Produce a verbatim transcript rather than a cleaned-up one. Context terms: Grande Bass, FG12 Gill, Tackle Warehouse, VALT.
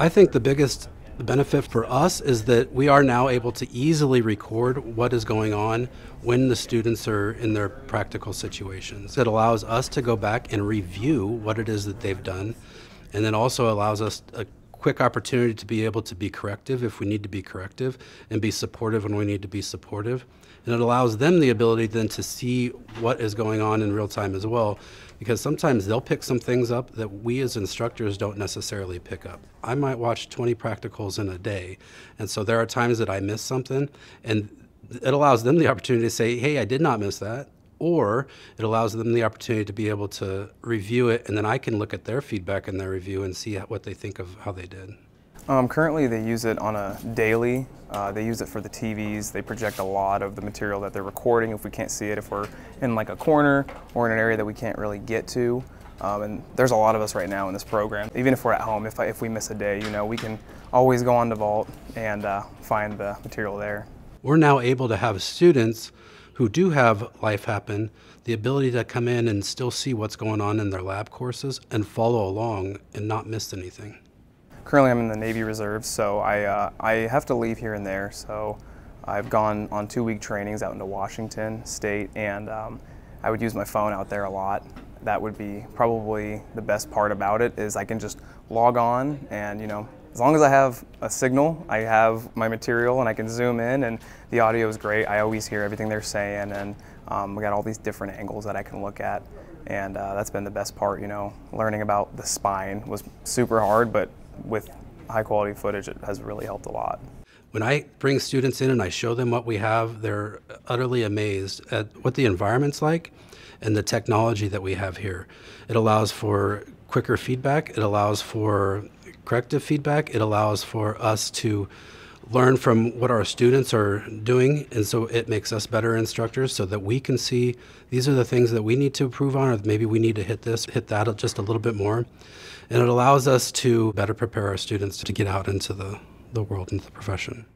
I think the biggest benefit for us is that we are now able to easily record what is going on when the students are in their practical situations. It allows us to go back and review what it is that they've done, and then also allows us a quick opportunity to be able to be corrective if we need to be corrective, and be supportive when we need to be supportive. And it allows them the ability then to see what is going on in real time as well, because sometimes they'll pick some things up that we as instructors don't necessarily pick up. I might watch twenty practicals in a day, and so there are times that I miss something, and it allows them the opportunity to say, hey, I did not miss that, or it allows them the opportunity to be able to review it, and then I can look at their feedback and their review and see what they think of how they did. Um, currently they use it on a daily, uh, they use it for the T Vs, they project a lot of the material that they're recording if we can't see it, if we're in like a corner or in an area that we can't really get to. Um, and there's a lot of us right now in this program. Even if we're at home, if, I, if we miss a day, you know, we can always go on to VALT and uh, find the material there. We're now able to have students who do have life happen, the ability to come in and still see what's going on in their lab courses and follow along and not miss anything. Currently I'm in the Navy Reserves, so I, uh, I have to leave here and there, so I've gone on two-week trainings out into Washington State, and um, I would use my phone out there a lot. That would be probably the best part about it, is I can just log on and, you know, as long as I have a signal, I have my material and I can zoom in, and the audio is great. I always hear everything they're saying, and um, we got all these different angles that I can look at, and uh, that's been the best part, you know. Learning about the spine was super hard, but with high quality footage, it has really helped a lot. When I bring students in and I show them what we have, they're utterly amazed at what the environment's like and the technology that we have here. It allows for quicker feedback, it allows for corrective feedback, it allows for us to learn from what our students are doing, and so it makes us better instructors so that we can see these are the things that we need to improve on, or maybe we need to hit this, hit that just a little bit more. And it allows us to better prepare our students to get out into the, the world, into the profession.